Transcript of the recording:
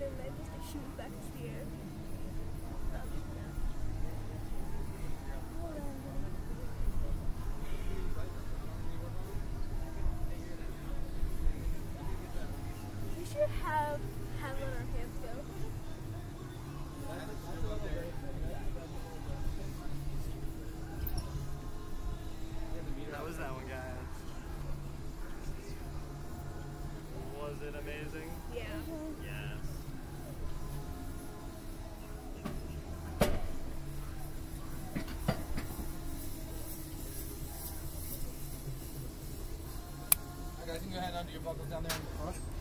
and their leg was like shooting back into the air. We should have one on our hands though. That was that one, guys. Was it amazing? Yeah. Yes. Okay, guys, you can go ahead and undo your buckles down there in the front.